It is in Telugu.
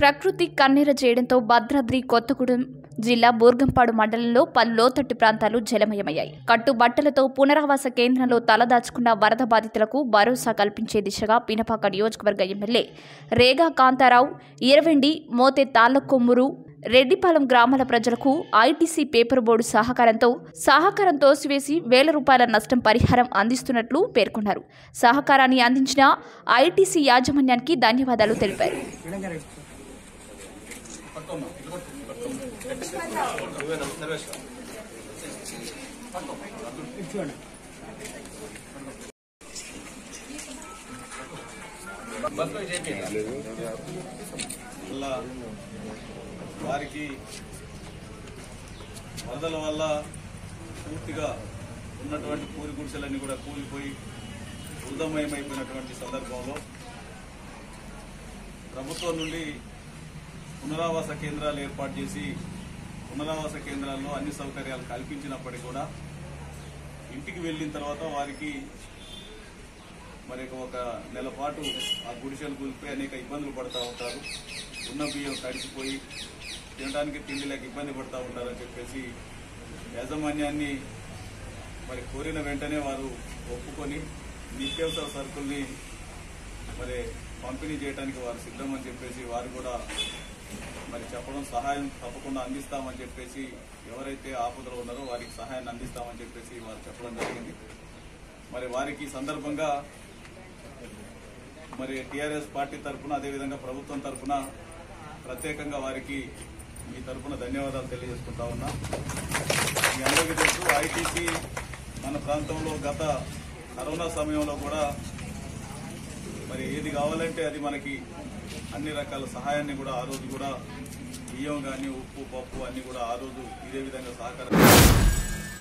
ప్రకృతి కన్నీరు చేయడంతో భద్రాద్రి కొత్తగూడెం జిల్లా బూర్గంపాడు మండలంలో పలు లోతట్టు ప్రాంతాలు జలమయమయ్యాయి. కట్టుబట్టలతో పునరావాస కేంద్రంలో తలదాచుకున్న వరద బాధితులకు భరోసా కల్పించే దిశగా పినపాక నియోజకవర్గ ఎమ్మెల్యే రేగా కాంతారావు ఇరవెండి మోతే తాళ్ళకొమ్మూరు రెడ్డిపాలెం గ్రామాల ప్రజలకు ఐటీసీ పేపర్ బోర్డు సహకారం తోసివేసి వేల రూపాయల నష్టం పరిహారం అందిస్తున్నట్లు పేర్కొన్నారు. సహకారాన్ని అందించిన ఐటీసీ యాజమాన్యానికి ధన్యవాదాలు తెలిపారు. వారికి వరదల వల్ల పూర్తిగా ఉన్నటువంటి పూరి గుడిసెలన్నీ కూడా కూలిపోయి ఉదమయమైపోయినటువంటి సందర్భంలో ప్రభుత్వం నుండి పునరావాస కేంద్రాలు ఏర్పాటు చేసి పునరావాస కేంద్రాల్లో అన్ని సౌకర్యాలు కల్పించినప్పటికీ కూడా ఇంటికి వెళ్ళిన తర్వాత వారికి మరి ఒక నెల పాటు ఆ గుడిసెలు కూలిపోయి అనేక ఇబ్బందులు పడుతూ ఉంటారు. ఉన్న బియ్యం తడిచిపోయి తినడానికి తిండి లేక ఇబ్బంది పడుతూ ఉంటారని చెప్పేసి యాజమాన్యాన్ని మరి కోరిన వెంటనే వారు ఒప్పుకొని నిత్యావసర సరుకుల్ని మరి పంపిణీ చేయడానికి వారు సిద్ధం అని చెప్పేసి వారు కూడా మరి చెప్పడం సహాయం తప్పకుండా అందిస్తామని చెప్పేసి ఎవరైతే ఆపదలో ఉన్నారో వారికి సహాయాన్ని అందిస్తామని చెప్పేసి వారు చెప్పడం జరిగింది. మరి వారికి సందర్భంగా మరి టీఆర్ఎస్ పార్టీ తరఫున అదేవిధంగా ప్రభుత్వం తరఫున ప్రత్యేకంగా వారికి మీ తరఫున ధన్యవాదాలు తెలియజేసుకుంటా ఉన్నా. మీ అందరికీ తెలుసు ఐటీసీ మన ప్రాంతంలో గత కరోనా సమయంలో కూడా మరి ఏది కావాలంటే అది మనకి అన్ని రకాల సహాయాన్ని కూడా ఆ రోజు కూడా బియ్యం కానీ ఉప్పు పప్పు అన్నీ కూడా ఆ రోజు ఇదే విధంగా సహకారం